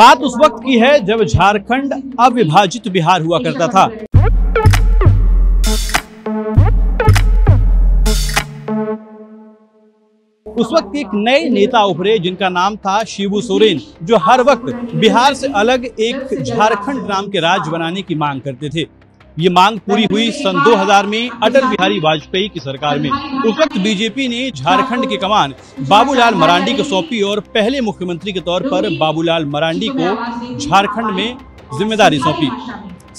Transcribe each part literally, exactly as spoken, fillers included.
बात उस वक्त की है जब झारखंड अविभाजित बिहार हुआ करता था। उस वक्त एक नए नेता उभरे जिनका नाम था शिबू सोरेन, जो हर वक्त बिहार से अलग एक झारखंड नाम के राज्य बनाने की मांग करते थे। ये मांग पूरी हुई सन दो हज़ार में अटल बिहारी वाजपेयी की सरकार में। उस वक्त बीजेपी ने झारखंड की कमान बाबूलाल मरांडी को सौंपी और पहले मुख्यमंत्री के तौर पर बाबूलाल मरांडी को झारखंड में जिम्मेदारी सौंपी।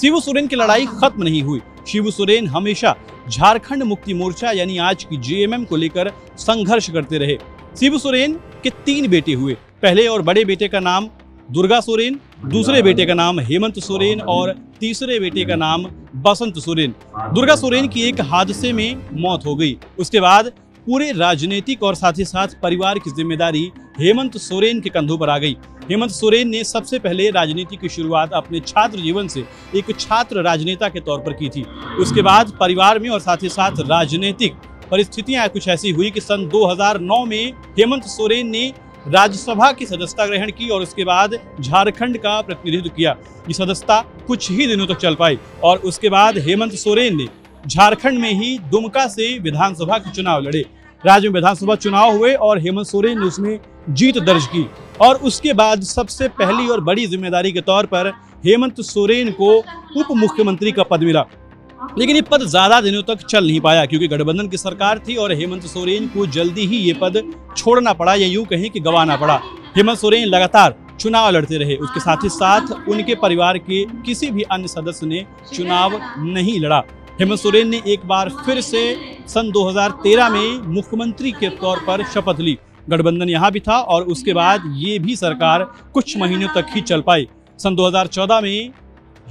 शिबू सोरेन की लड़ाई खत्म नहीं हुई। शिबू सोरेन हमेशा झारखंड मुक्ति मोर्चा यानी आज की जे एम एम को लेकर संघर्ष करते रहे। शिबू सोरेन के तीन बेटे हुए। पहले और बड़े बेटे का नाम दुर्गा सोरेन, दूसरे बेटे का नाम हेमंत सोरेन और तीसरे बेटे का नाम बसंत सोरेन। दुर्गा सोरेन की एक हादसे में मौत हो गई। उसके बाद पूरे राजनीतिक और साथ ही साथ परिवार की जिम्मेदारी हेमंत सोरेन के कंधों पर आ गई। हेमंत सोरेन ने सबसे पहले राजनीति की शुरुआत अपने छात्र जीवन से एक छात्र राजनेता के तौर पर की थी। उसके बाद परिवार में और साथ ही साथ राजनीतिक परिस्थितियां कुछ ऐसी हुई कि सन दो हज़ार नौ में हेमंत सोरेन ने राज्यसभा की सदस्यता ग्रहण की और उसके बाद झारखंड का प्रतिनिधित्व किया। ये सदस्यता कुछ ही दिनों तक चल पाई और उसके बाद हेमंत सोरेन ने झारखंड में ही दुमका से विधानसभा के चुनाव लड़े। राज्य में विधानसभा चुनाव हुए और हेमंत सोरेन ने उसमें जीत दर्ज की और उसके बाद सबसे पहली और बड़ी जिम्मेदारी के तौर पर हेमंत सोरेन को उप मुख्यमंत्री का पद मिला। लेकिन ये पद ज्यादा दिनों तक चल नहीं पाया क्योंकि गठबंधन की सरकार थी और हेमंत सोरेन को जल्दी ही ये पद छोड़ना पड़ा या यूं कहें कि गंवाना पड़ा। हेमंत सोरेन लगातार चुनाव लड़ते रहे। उसके साथ ही साथ उनके परिवार के किसी भी अन्य सदस्य ने चुनाव नहीं लड़ा। हेमंत सोरेन ने एक बार फिर से सन दो हज़ार तेरह में मुख्यमंत्री के तौर पर शपथ ली। गठबंधन यहाँ भी था और उसके बाद ये भी सरकार कुछ महीनों तक ही चल पाई। सन दो हज़ार चौदह में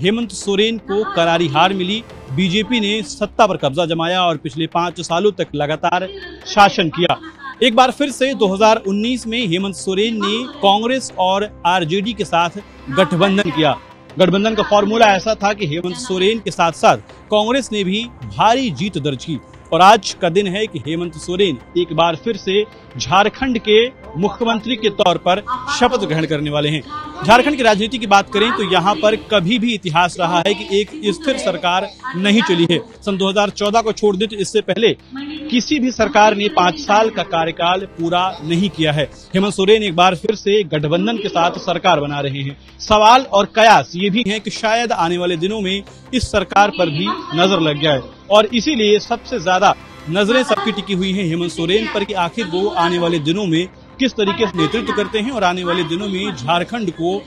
हेमंत सोरेन को करारी हार मिली। बीजेपी ने सत्ता पर कब्जा जमाया और पिछले पाँच सालों तक लगातार शासन किया। एक बार फिर से दो हज़ार उन्नीस में हेमंत सोरेन ने कांग्रेस और आर जे डी के साथ गठबंधन किया। गठबंधन का फॉर्मूला ऐसा था कि हेमंत सोरेन के साथ साथ कांग्रेस ने भी भारी जीत दर्ज की और आज का दिन है कि हेमंत सोरेन एक बार फिर से झारखंड के मुख्यमंत्री के तौर पर शपथ ग्रहण करने वाले हैं। झारखंड की राजनीति की बात करें तो यहाँ पर कभी भी इतिहास रहा है कि एक स्थिर सरकार नहीं चली है। सन दो हज़ार चौदह को छोड़ दें तो इससे पहले किसी भी सरकार ने पांच साल का कार्यकाल पूरा नहीं किया है। हेमंत सोरेन एक बार फिर से गठबंधन के साथ सरकार बना रहे हैं। सवाल और कयास ये भी हैं कि शायद आने वाले दिनों में इस सरकार पर भी नजर लग गया है और इसीलिए सबसे ज्यादा नजरें सबकी टिकी हुई हैं हेमंत सोरेन पर कि आखिर वो आने वाले दिनों में किस तरीके से नेतृत्व करते हैं और आने वाले दिनों में झारखंड को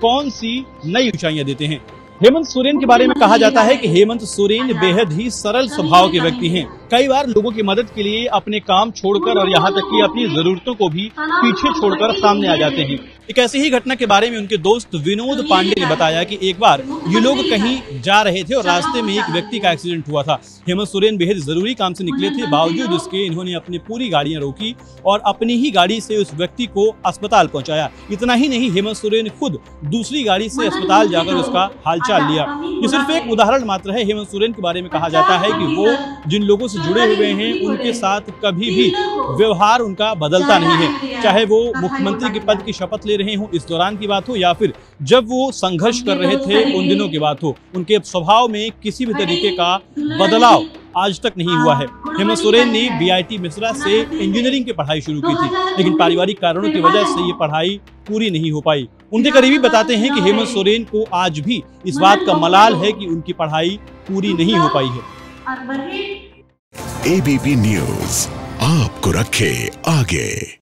कौन सी नई ऊंचाइयां देते हैं। हेमंत सोरेन के बारे में कहा जाता है कि हेमंत सोरेन बेहद ही सरल स्वभाव के व्यक्ति हैं। कई बार लोगों की मदद के लिए अपने काम छोड़कर और यहाँ तक कि अपनी जरूरतों को भी पीछे छोड़कर सामने आ जाते हैं। एक ऐसी ही घटना के बारे में उनके दोस्त विनोद पांडे ने बताया कि एक बार ये लोग कहीं जा रहे थे और रास्ते में एक व्यक्ति का एक्सीडेंट हुआ था। हेमंत सोरेन बेहद जरूरी काम से निकले थे, बावजूद इसके इन्होंने अपनी पूरी गाड़ियां रोकी और अपनी ही गाड़ी से उस व्यक्ति को अस्पताल पहुंचाया। इतना ही नहीं, हेमंत सोरेन खुद दूसरी गाड़ी से अस्पताल जाकर उसका हालचाल लिया। ये सिर्फ एक उदाहरण मात्र है। हेमंत सोरेन के बारे में कहा जाता है कि वो जिन लोगों से जुड़े हुए हैं उनके साथ कभी भी व्यवहार उनका बदलता नहीं है, चाहे वो मुख्यमंत्री के पद की शपथ रहे हों इस दौरान की बात हो या फिर जब वो संघर्ष कर रहे थे उन दिनों की बात हो। उनके स्वभाव में किसी भी तरीके का बदलाव आज तक नहीं हुआ है। हेमंत सोरेन ने बी आई टी मिस्रा से इंजीनियरिंग की पढ़ाई शुरू की थी, लेकिन पारिवारिक कारणों की वजह से ये पढ़ाई पूरी नहीं हो पाई। उनके करीबी बताते हैं कि हेमंत सोरेन को आज भी इस बात का मलाल है कि उनकी पढ़ाई पूरी नहीं हो पाई है। ए बी पी न्यूज़ आपको रखे आगे।